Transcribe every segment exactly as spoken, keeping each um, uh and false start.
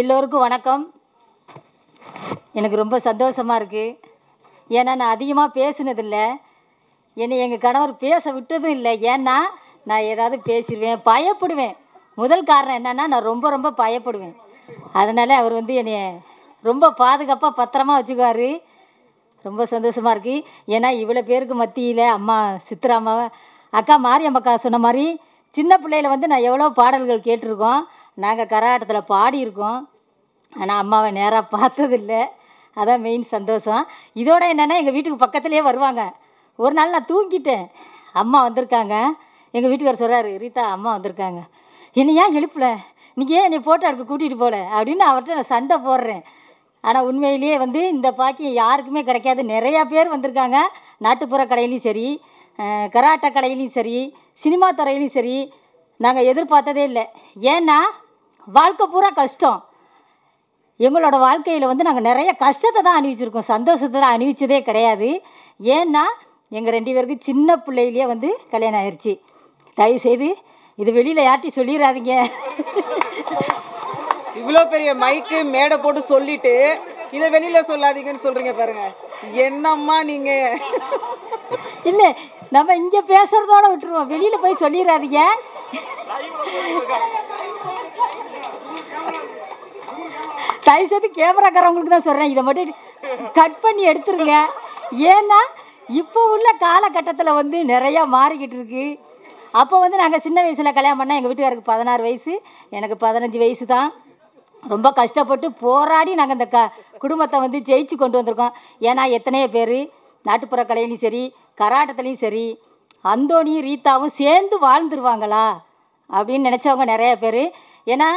எல்லோருக்கும் வணக்கம். எனக்கு ரொம்ப சந்தோஷமாக இருக்குது. ஏன்னா நான் அதிகமாக பேசினதில்லை. என்னை எங்கள் கணவர் பேச விட்டதும் இல்லை. ஏன்னா நான் ஏதாவது பேசிடுவேன், பயப்படுவேன். முதல் காரணம் என்னென்னா நான் ரொம்ப ரொம்ப பயப்படுவேன். அதனால் அவர் வந்து என்னை ரொம்ப பாதுகாப்பாக பத்திரமா வச்சுக்குவார். ரொம்ப சந்தோஷமாக இருக்குது. ஏன்னா இவ்வளோ பேருக்கு மத்தியில் அம்மா சித்ராமாவை அக்கா மாரியம் அக்கா சொன்ன மாதிரி சின்ன பிள்ளையில வந்து நான் எவ்வளோ பாடல்கள் கேட்டிருக்கோம், நாங்கள் கரகாட்டத்தில் பாடியிருக்கோம். ஆனால் அம்மாவை நேராக பார்த்ததில்லை, அதான் மெயின் சந்தோஷம். இதோட என்னென்னா எங்கள் வீட்டுக்கு பக்கத்துலேயே வருவாங்க. ஒரு நாள் நான் தூங்கிட்டேன், அம்மா வந்திருக்காங்க. எங்கள் வீட்டுக்காரர் சொல்கிறாரு, ரீதா அம்மா வந்திருக்காங்க, என்னை ஏன் எழுப்பலை, நீங்கள் ஏன் என்னை போட்டோ எடுக்க கூட்டிகிட்டு போகல அப்படின்னு அவர்கிட்ட நான் சண்டை போடுறேன். ஆனால் உண்மையிலேயே வந்து இந்த பாக்கியம் யாருக்குமே கிடைக்காது. நிறையா பேர் வந்திருக்காங்க, நாட்டுப்புற கலையிலையும் சரி, கராட்டை கலையிலையும் சரி, சினிமா துறையிலையும் சரி. நாங்கள் எதிர்பார்த்ததே இல்லை. ஏன்னா வாழ்க்கை பூரா கஷ்டம். எங்களோட வாழ்க்கையில் வந்து நாங்கள் நிறைய கஷ்டத்தை தான் அணிவிச்சிருக்கோம், சந்தோஷத்தை தான் அணிவிச்சதே கிடையாது. ஏன்னா எங்கள் ரெண்டு பேருக்கு சின்ன பிள்ளையிலேயே வந்து கல்யாணம் ஆயிடுச்சு. தயவுசெய்து இது வெளியில் யார்ட்டையும் சொல்லிடாதீங்க. இவ்வளோ பெரிய மைக்கு மேடை போட்டு சொல்லிட்டு இதை வெளியில் சொல்லாதீங்கன்னு சொல்கிறீங்க பாருங்கள். என்னம்மா நீங்கள் இல்லை, நம்ம இங்கே பேசுகிறதோட விட்டுருவோம், வெளியில் போய் சொல்லிடாதீங்க. தயவு செய்து கேமராக்காரவங்களுக்கு தான் சொல்கிறேன், இதை மட்டும் கட் பண்ணி எடுத்துருங்க. ஏன்னா இப்போ உள்ள காலகட்டத்தில் வந்து நிறையா மாறிக்கிட்டு இருக்குது. அப்போ வந்து நாங்கள் சின்ன வயசில் கல்யாணம் பண்ணால் எங்கள் வீட்டுக்காருக்கு பதினாறு வயசு, எனக்கு பதினஞ்சு வயசு தான். ரொம்ப கஷ்டப்பட்டு போராடி நாங்கள் இந்த க குடும்பத்தை வந்து ஜெயிச்சு கொண்டு வந்திருக்கோம். ஏன்னா எத்தனையோ பேர் நாட்டுப்புற கலையிலையும் சரி, கராட்டத்துலேயும் சரி, அந்தோனியும் ரீதாவும் சேர்ந்து வாழ்ந்துருவாங்களா அப்படின்னு நினச்சவங்க நிறையா பேர். ஏன்னா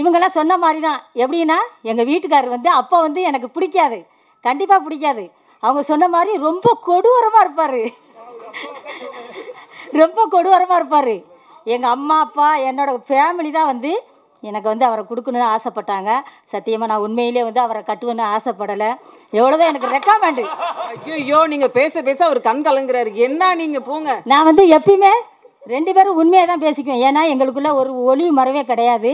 இவங்கெல்லாம் சொன்ன மாதிரி தான். எப்படின்னா எங்கள் வீட்டுக்காரர் வந்து அப்போ வந்து எனக்கு பிடிக்காது, கண்டிப்பாக பிடிக்காது. அவங்க சொன்ன மாதிரி ரொம்ப கொடூரமாக இருப்பார், ரொம்ப கொடூரமாக இருப்பார். எங்கள் அம்மா அப்பா என்னோடய ஃபேமிலி தான் வந்து எனக்கு வந்து அவரை கொடுக்கணுன்னு ஆசைப்பட்டாங்க. சத்தியமாக நான் உண்மையிலே வந்து அவரை கட்டுவேன்னு ஆசைப்படலை. எவ்வளோதான் எனக்கு ரெக்கமெண்டு. ஐயோ நீங்கள் பேச பேச அவர் கண் கலங்குறாரு. என்ன நீங்கள் போங்க. நான் வந்து எப்பயுமே ரெண்டு பேரும் உண்மையாக தான் பேசிக்குவேன். ஏன்னா எங்களுக்குள்ளே ஒரு ஒளி மறைவே கிடையாது.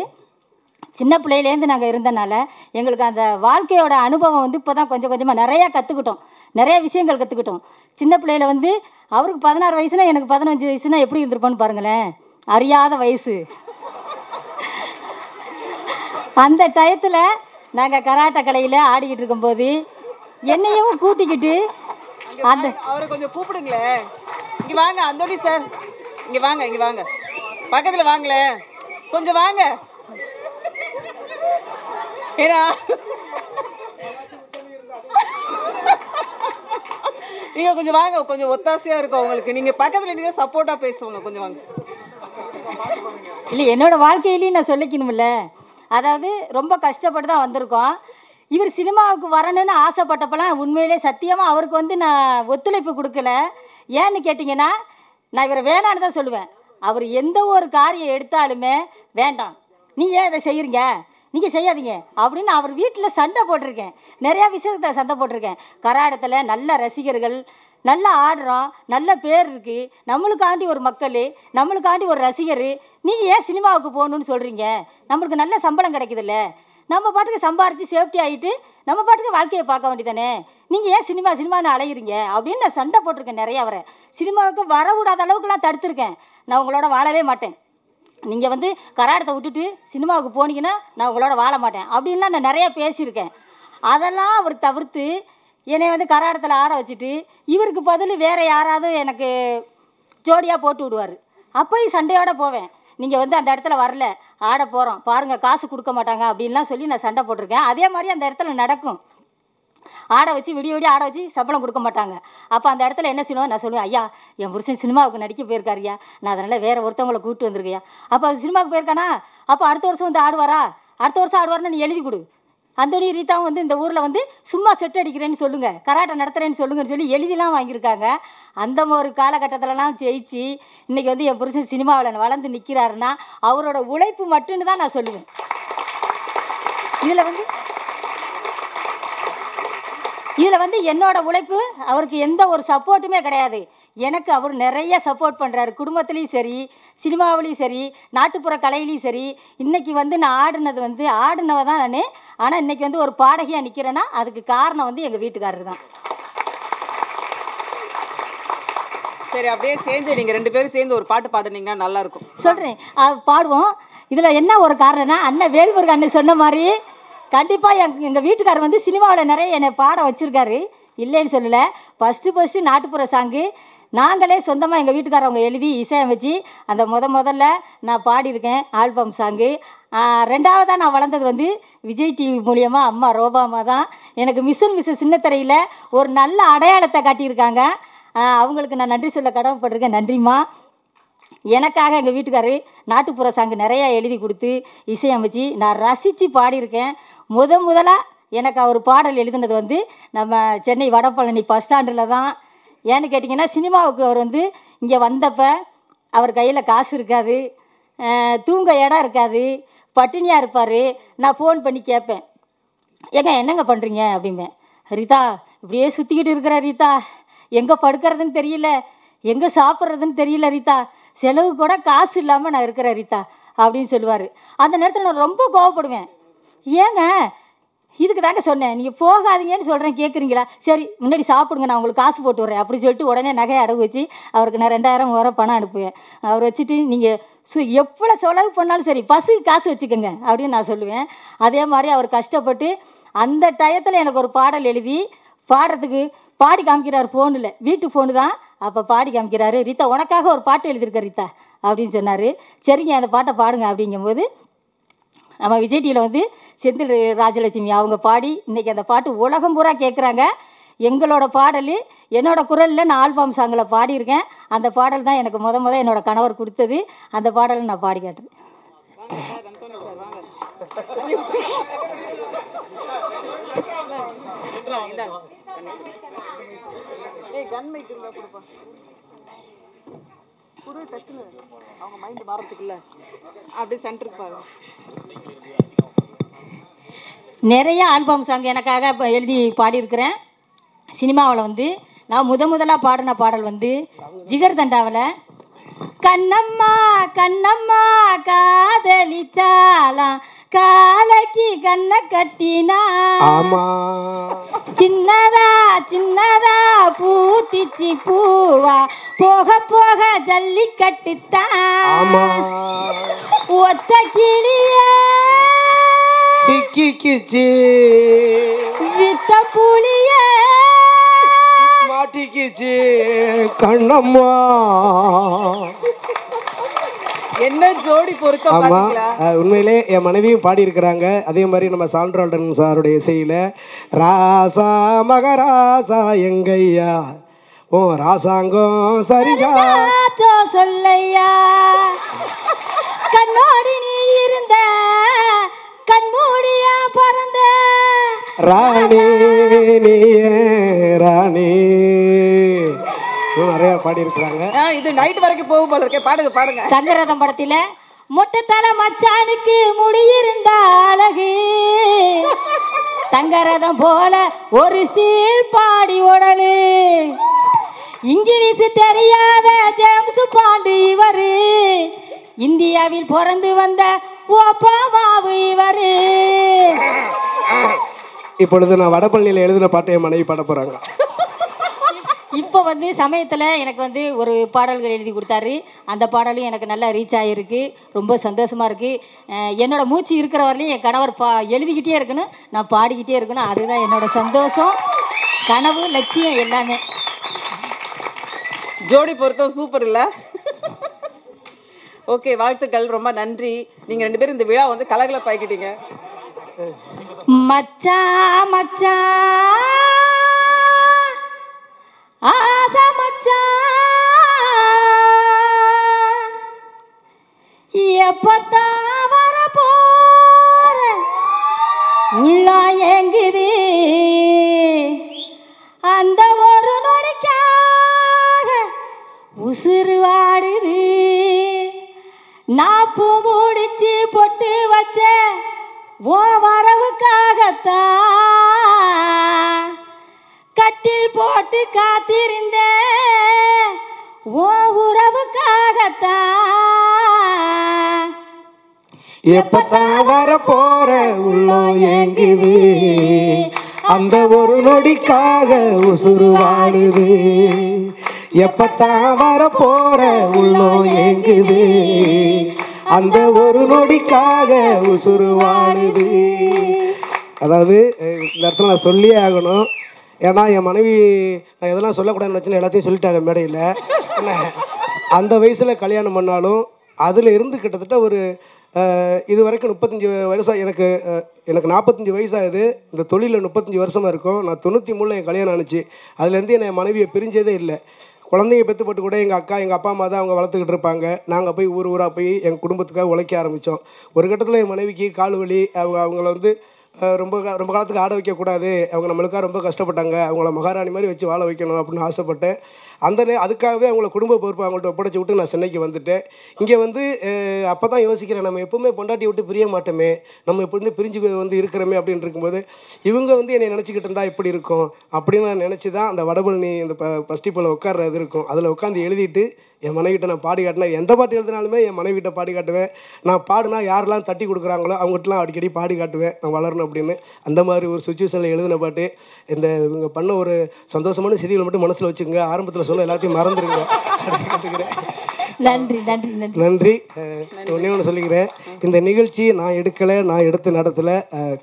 சின்ன பிள்ளையிலேருந்து நாங்கள் இருந்தனால எங்களுக்கு அந்த வாழ்க்கையோட அனுபவம் வந்து இப்போ தான் கொஞ்சம் கொஞ்சமாக நிறையா கற்றுக்கிட்டோம், நிறையா விஷயங்கள் கற்றுக்கிட்டோம். சின்ன பிள்ளையில வந்து அவருக்கு பதினாறு வயசுனா எனக்கு பதினஞ்சு வயசுனா எப்படி இருந்திருப்போன்னு பாருங்களேன். அறியாத வயசு. அந்த டயத்தில் நாங்கள் கராட்டை கலையில் ஆடிக்கிட்டு இருக்கும்போது என்னையும் கூட்டிக்கிட்டு அந்த அவரை கொஞ்சம் கூப்பிடுங்களேன், இங்கே வாங்க அந்தோனி சார், இங்கே வாங்க, இங்கே வாங்க, பக்கத்தில் வாங்களேன், கொஞ்சம் வாங்க. ஏன்னா நீங்கள் கொஞ்சம் வாங்க, கொஞ்சம் ஒத்தாசையாக இருக்கும் உங்களுக்கு, நீங்கள் பக்கத்தில் நீங்கள் சப்போர்ட்டாக பேசுவாங்க, கொஞ்சம் வாங்க. இல்லை என்னோடய வாழ்க்கையிலையும் நான் சொல்லிக்கணும்ல, அதாவது ரொம்ப கஷ்டப்பட்டு தான் வந்திருக்கோம். இவர் சினிமாவுக்கு வரணும்னு ஆசைப்பட்டப்பெல்லாம் உண்மையிலே சத்தியமாக அவருக்கு வந்து நான் ஒத்துழைப்பு கொடுக்கல. ஏன்னு கேட்டிங்கன்னா நான் இவரை வேணான்னு தான் சொல்லுவேன். அவர் எந்த ஒரு காரியம் எடுத்தாலுமே வேண்டாம், நீங்கள் ஏன் இதை செய்கிறீங்க, நீங்கள் செய்யாதீங்க அப்படின்னு அவர் வீட்டில் சண்டை போட்டிருக்கேன், நிறையா விஷயத்தை சண்டை போட்டிருக்கேன். கராடத்தில் நல்ல ரசிகர்கள், நல்லா ஆடுறோம், நல்ல பேர் இருக்குது, நம்மளுக்காண்டி ஒரு மக்கள், நம்மளுக்காண்டி ஒரு ரசிகர், நீங்கள் ஏன் சினிமாவுக்கு போகணுன்னு சொல்கிறீங்க, நம்மளுக்கு நல்ல சம்பளம் கிடைக்குதுல்ல, நம்ம பாட்டுக்கு சம்பாரித்து சேஃப்டி ஆகிட்டு நம்ம பாட்டுக்கு வாழ்க்கையை பார்க்க வேண்டியதானே, நீங்கள் ஏன் சினிமா சினிமான்னு அலையிறீங்க அப்படின்னு நான் சண்டை போட்டிருக்கேன். நிறையா வர சினிமாவுக்கு வரக்கூடாத அளவுக்குலாம் தடுத்துருக்கேன். நான் உங்களோட வாழவே மாட்டேன், நீங்கள் வந்து கராடத்தை விட்டுட்டு சினிமாவுக்கு போனீங்கன்னா நான் உங்களோட வாழ மாட்டேன் அப்படின்லாம் நான் நிறையா பேசியிருக்கேன். அதெல்லாம் அவர் தவிர்த்து என்னை வந்து கராடத்தில் ஆட வச்சுட்டு இவருக்கு பதில் வேறு யாராவது எனக்கு ஜோடியாக போட்டு விடுவார். அப்போயும் சண்டையோடு போவேன், நீங்கள் வந்து அந்த இடத்துல வரல, ஆட போகிறோம் பாருங்கள், காசு கொடுக்க மாட்டாங்க அப்படின்லாம் சொல்லி நான் சண்டை போட்டிருக்கேன். அதே மாதிரி அந்த இடத்துல நடக்கும், ஆட வச்சு விடிய விடிய ஆட வச்சு சம்பளம் கொடுக்க மாட்டாங்க. அப்போ அந்த இடத்துல என்ன செய்யணும், நான் சொல்லுவேன், ஐயா என் புருஷன் சினிமாவுக்கு நடிக்க போயிருக்காருயா, நான் அதனால் வேறு ஒருத்தவங்களை கூப்பிட்டு வந்திருக்கையா, அப்போ அது சினிமாவுக்கு போயிருக்கானா, அப்போ அடுத்த வருஷம் வந்து ஆடுவாரா, அடுத்த வருஷம் ஆடுவார்னு நீ எழுதி கொடு, அந்தோனி ரீதாவும் வந்து இந்த ஊரில் வந்து சும்மா செட் அடிக்கிறேன்னு சொல்லுங்கள், கராட்டை நடத்துகிறேன்னு சொல்லுங்கன்னு சொல்லி எழுதிலாம் வாங்கியிருக்காங்க. அந்த ஒரு காலகட்டத்திலலாம் ஜெயிச்சு இன்றைக்கி வந்து என் புருஷன் சினிமாவில் வளர்ந்து நிற்கிறாருன்னா அவரோட உழைப்பு மட்டுன்னு தான் நான் சொல்லுவேன். இதில் வந்து இதில் வந்து என்னோடய உழைப்பு அவருக்கு எந்த ஒரு சப்போர்ட்டுமே கிடையாது. எனக்கு அவர் நிறைய சப்போர்ட் பண்ணுறாரு. குடும்பத்துலேயும் சரி, சினிமாவிலையும் சரி, நாட்டுப்புற கலையிலையும் சரி. இன்றைக்கி வந்து நான் ஆடினது வந்து ஆடினவ தான் நான், ஆனால் இன்றைக்கி வந்து ஒரு பாடகியாக நிற்கிறேன்னா அதுக்கு காரணம் வந்து எங்கள் வீட்டுக்காரருக்கு தான். சரி, அப்படியே சேர்ந்து நீங்கள் ரெண்டு பேரும் சேர்ந்து ஒரு பாட்டு பாடுனீங்கன்னா நல்லாயிருக்கும். சொல்கிறேன், பாடுவோம். இதில் என்ன ஒரு காரணம்னா, அண்ணன் வேல்முருகன் அண்ணன் சொன்ன மாதிரி கண்டிப்பாக எங் எங்கள் வீட்டுக்காரர் வந்து சினிமாவில் நிறைய என்னை பாட வச்சுருக்காரு, இல்லைன்னு சொல்லலை. ஃபஸ்ட்டு ஃபஸ்ட்டு நாட்டுப்புற சாங்கு நாங்களே சொந்தமாக எங்கள் வீட்டுக்காரவங்க எழுதி இசையமைச்சு அந்த முத முதல்ல நான் பாடியிருக்கேன் ஆல்பம் சாங்கு. ரெண்டாவதாக நான் வளர்ந்தது வந்து விஜய் டிவி மூலிமா அம்மா ரோபாமா தான். எனக்கு மிஸ்ஸன் மிஸ்ஸஸ் சின்னத்திரையில் ஒரு நல்ல அடையாளத்தை காட்டியிருக்காங்க. அவங்களுக்கு நான் நன்றி சொல்ல கடமைப்பட்டிருக்கேன். நன்றிம்மா. எனக்காக எங்கள் வீட்டுக்காரரு நாட்டுப்புற சாங்கு நிறையா எழுதி கொடுத்து இசையமைச்சு நான் ரசித்து பாடியிருக்கேன். முத முதலாக எனக்கு அவர் பாடல் எழுதுனது வந்து நம்ம சென்னை வடபழனி பஸ் ஸ்டாண்டில் தான். ஏன்னு கேட்டிங்கன்னா, சினிமாவுக்கு அவர் வந்து இங்கே வந்தப்போ அவர் கையில் காசு இருக்காது, தூங்க இடம் இருக்காது, பட்டினியாக இருப்பார். நான் ஃபோன் பண்ணி கேட்பேன், ஏங்க என்னங்க பண்ணுறீங்க அப்படிம்பேன். ரீதா இப்படியே சுற்றிக்கிட்டு இருக்கிற ரீதா, எங்கே படுக்கிறதுன்னு தெரியல, எங்கே சாப்பிட்றதுன்னு தெரியல ரீதா, செலவு கூட காசு இல்லாமல் நான் இருக்கிறேன் ரீதா அப்படின்னு சொல்லுவார். அந்த நேரத்தில் நான் ரொம்ப கோவப்படுவேன். ஏங்க இதுக்கு தாங்க சொன்னேன், நீங்கள் போகாதீங்கன்னு சொல்கிறேன், கேட்குறீங்களா? சரி முன்னாடி சாப்பிடுங்க, நான் உங்களுக்கு காசு போட்டு வரேன் அப்படின்னு சொல்லிட்டு உடனே நகையை அடகு வச்சு அவருக்கு நான் ரெண்டாயிரம் வர பணம் அனுப்புவேன். அவர் வச்சுட்டு நீங்கள் சு எவ்வளோ செலவு பண்ணாலும் சரி பஸ்ஸுக்கு காசு வச்சுக்கோங்க அப்படின்னு நான் சொல்லுவேன். அதே மாதிரி அவர் கஷ்டப்பட்டு அந்த டயத்தில் எனக்கு ஒரு பாடல் எழுதி பாடுறதுக்கு பாடி காமிக்கிறார். ஃபோனில், வீட்டு ஃபோனு தான், அப்போ பாடி காமிக்கிறாரு. ரீதா உனக்காக ஒரு பாட்டு எழுதியிருக்க ரீதா அப்படின்னு சொன்னார். சரிங்க அந்த பாட்டை பாடுங்க அப்படிங்கும்போது நம்ம விஜய் டிவியில் வந்து செந்தில் ராஜலட்சுமி அவங்க பாடி இன்றைக்கி அந்த பாட்டு உலகம் பூரா கேட்குறாங்க. எங்களோட பாடல் என்னோடய குரலில் நான் ஆல்பம் சாங்கில் பாடியிருக்கேன். அந்த பாடல் தான் எனக்கு முத முத என்னோடய கணவர் கொடுத்தது. அந்த பாடலை நான் பாடி காட்டுறேன். நிறைய ஆல்பம் சாங் எனக்காக எழுதி பாடியிருக்கிறேன். சினிமாவில் வந்து நான் முத முதலாக பாடின பாடல் வந்து ஜிகர் தண்டாவில் கண்ணம்மா கண்ணம்மா காதலிச்சாலாம் காலைக்கு கண்ண கட்டினா சின்னதா சின்னதா பூத்திச்சி பூவா போக போக ஜல்லி கட்டித்தான் ஒத்த கிளியா சிக்கிக்கிச்சி வித்த புளியா மாட்டிக்கிச்சி கண்ணம்மா. என்ன ஜோடி பொறுத்த பாத்தீங்களா? உண்மையிலே என் மனைவியும் பாடி இருக்கிறாங்க. அதே மாதிரி நம்ம சான்றால்டன் சாருடைய இசையில ராசா மகராசா எங்கையா ஓ ராசாங்கம் சரியா சொல்லையா கண்ணோடி நீ இருந்த கண்மூடியா பறந்த ராணி நீ ராணி நிறைய பாடி இருக்கிறாங்க. இது நைட் வரைக்கும் போக போல இருக்கே, பாடுங்க பாடுங்க. தங்கரதம் படத்தில மொட்டை தலை மச்சானுக்கு முடியிருந்த அழகு தங்கரதம் போல ஒரு ஸ்டீல் பாடி உடலு இங்கிலீஷ் தெரியாத ஜேம்ஸ் பாண்டு இவரு இந்தியாவில் பிறந்து வந்த ஓபாமாவு இவரு. இப்பொழுது நான் வடபழனியில் எழுதின பாட்டை மனைவி பாட போகிறாங்க. இப்போ வந்து சமயத்தில் எனக்கு வந்து ஒரு பாடல்கள் எழுதி கொடுத்தாரு. அந்த பாடலும் எனக்கு நல்லா ரீச் ஆகிருக்கு. ரொம்ப சந்தோஷமாக இருக்குது. என்னோடய மூச்சு இருக்கிற வரலையும் என் கணவர் பா எழுதிக்கிட்டே இருக்கணும், நான் பாடிக்கிட்டே இருக்கணும். அதுதான் என்னோடய சந்தோஷம், கனவு, லட்சியம் எல்லாமே. ஜோடி பொருத்தம் சூப்பர் இல்லை? ஓகே, வாழ்த்துக்கள். ரொம்ப நன்றி. நீங்கள் ரெண்டு பேரும் இந்த விழா வந்து கலகல பாய்க்கிட்டீங்க. மச்சா மச்சா ஆசா மச்சா எப்பத்தா வர போற உள்ள எங்குது அந்த ஒரு நொடிக்காக உசுறு வாடுது நான் பூ முடிச்சு பொட்டு வச்ச ஓ வரவுக்காகத்தான் கட்டில் போட்டு காத்திருந்தேன் वो उरव कागता एपता वर पोरे उल्लो एंगिदु अंद ओरु नोडिक्काग उसुरु वाडुदु एपता वर पोरे उल्लो एंगिदु अंद ओरु नोडिक्काग उसुरु वाडुदु அதாவது இந்த இடத்துல நான் சொல்லியே ஆகணும் ஏன்னா என் மனைவி நான் எதெல்லாம் சொல்லக்கூடாதுன்னு நினச்சேன் எல்லாத்தையும் சொல்லிட்டாங்க மேடையில். அந்த வயசில் கல்யாணம் பண்ணாலும் அதில் இருந்து கிட்டத்தட்ட ஒரு இது வரைக்கும் முப்பத்தஞ்சு வருஷம் எனக்கு எனக்கு நாற்பத்தஞ்சு வயசாகுது இந்த தொழிலில் முப்பத்தஞ்சு வருஷமாக இருக்கும். நான் தொண்ணூற்றி மூணில் என் கல்யாணம் ஆனிச்சு. அதுலேருந்து என்னை மனைவியை பிரிஞ்சதே இல்லை. குழந்தைங்க பெற்று போட்டு கூட எங்கள் அக்கா எங்கள் அப்பா அம்மா தான் அவங்க வளர்த்துக்கிட்டு இருப்பாங்க. நாங்கள் போய் ஊர் ஊராக போய் எங்கள் குடும்பத்துக்காக உழைக்க ஆரம்பித்தோம். ஒரு கட்டத்தில் என் மனைவிக்கு கால் வலி அவங்க அவங்கள வந்து ரொம்ப ரொம்ப காலத்துக்கு ஆட வைக்கக்கூடாது அவங்க நம்மளுக்காக ரொம்ப கஷ்டப்பட்டாங்க அவங்கள மகாராணி மாதிரி வச்சு வாழ வைக்கணும் அப்படின்னு ஆசைப்பட்டேன். அந்த அதுக்காகவே அவங்கள குடும்ப பொறுப்பு அவங்கள்ட்ட ஒப்படைச்சி விட்டு நான் சென்னைக்கு வந்துட்டேன். இங்கே வந்து அப்போ தான் யோசிக்கிறேன் நம்ம எப்போவுமே பொண்டாட்டி விட்டு பிரிய மாட்டோமே நம்ம எப்போதுமே பிரிஞ்சு வந்து இருக்கிறோமே அப்படின்னு இருக்கும்போது இவங்க வந்து என்னை நினச்சிக்கிட்டு இருந்தால் எப்படி இருக்கும் அப்படின்னு நான் நினச்சி தான் அந்த வடபழனி அந்த ப பஸ்டி போல் உட்கார்றது இருக்கும். அதில் உட்காந்து எழுதிட்டு என் மனைவிட்ட நான் பாடி காட்டினேன். எந்த பாட்டு எழுதினாலுமே என் மனைவிட்ட பாடி காட்டுவேன். நான் பாடினா யாரெல்லாம் தட்டி கொடுக்குறாங்களோ அவங்ககிட்டலாம் அடிக்கடி பாடி காட்டுவேன் நான் வளரணும் அப்படின்னு. அந்த மாதிரி ஒரு சுச்சுவேஷனில் எழுதின பாட்டு இந்த இவங்க பண்ண ஒரு சந்தோஷமான செய்திகளை மட்டும் மனசில் வச்சுக்கோங்க. ஆரம்பத்தில் சொல்ல எல்லாத்தையும் மறந்துடுங்க கேட்டுக்கிறேன். நன்றி நன்றி நன்றி ஒன்றே ஒன்று சொல்லிக்கிறேன். இந்த நிகழ்ச்சி நான் எடுக்கலை நான் எடுத்து நடத்தலை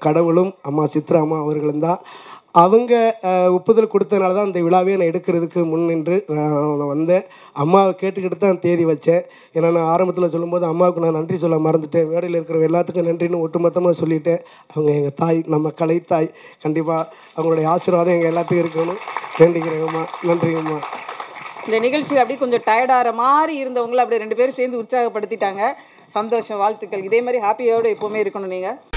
கடவுளும் அம்மா சித்ரா அம்மா அவர்களும் தான். அவங்க ஒப்புதல் கொடுத்தனால தான் அந்த விழாவே நான் எடுக்கிறதுக்கு முன் நின்று நான் வந்தேன். அம்மாவை கேட்டுக்கிட்டு தான் தேதி வச்சேன். ஏன்னா நான் ஆரம்பத்தில் சொல்லும்போது அம்மாவுக்கு நான் நன்றி சொல்ல மறந்துட்டேன். மேடையில் இருக்கிற எல்லாத்துக்கும் நன்றின்னு ஒட்டுமொத்தமாக சொல்லிட்டேன். அவங்க எங்கள் தாய் நம்ம கலை தாய் கண்டிப்பாக அவங்களுடைய ஆசீர்வாதம் எங்கள் எல்லாத்துக்கும் இருக்கணும் வேண்டிக்கிறேங்கம்மா. நன்றிங்கம்மா. இந்த நிகழ்ச்சியில் அப்படியே கொஞ்சம் டயர்டாகிற மாதிரி இருந்தவங்களை அப்படியே ரெண்டு பேரும் சேர்ந்து உற்சாகப்படுத்திட்டாங்க. சந்தோஷம் வாழ்த்துக்கள். இதே மாதிரி ஹாப்பியோடு எப்போவுமே இருக்கணும் நீங்கள்.